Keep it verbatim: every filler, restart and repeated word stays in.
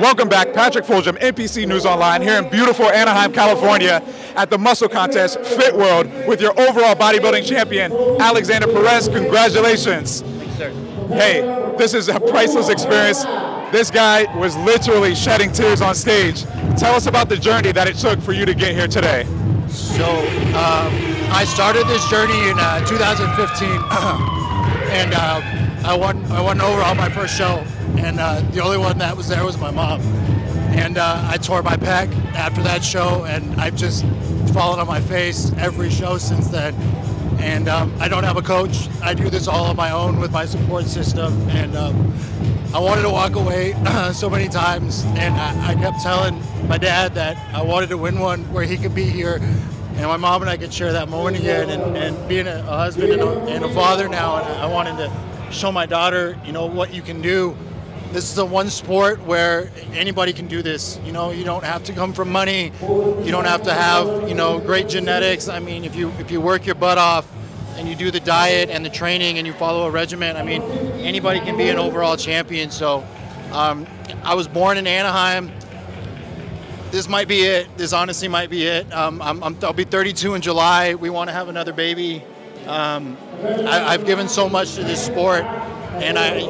Welcome back, Patrick Fulgham, N P C News Online, here in beautiful Anaheim, California, at the Muscle Contest Fit World with your overall bodybuilding champion, Alexander Perez. Congratulations. Thanks, sir. Hey, this is a priceless experience. This guy was literally shedding tears on stage. Tell us about the journey that it took for you to get here today. So, um, I started this journey in uh, two thousand fifteen, and uh, I won. I won overall my first show, and uh, the only one that was there was my mom. And uh, I tore my pec after that show, and I've just fallen on my face every show since then. And um, I don't have a coach. I do this all on my own with my support system, and um, I wanted to walk away so many times, and I, I kept telling my dad that I wanted to win one where he could be here, and my mom and I could share that moment again. And, and being a, a husband and a, and a father now, and I wanted to show my daughter, you know, what you can do. This is the one sport where anybody can do this. You know, you don't have to come from money. You don't have to have, you know, great genetics. I mean, if you if you work your butt off and you do the diet and the training and you follow a regimen, I mean, anybody can be an overall champion. So um, I was born in Anaheim. This might be it. This honestly might be it. Um, I'm, I'm, I'll be thirty-two in July. We want to have another baby. Um, I, I've given so much to this sport, and I.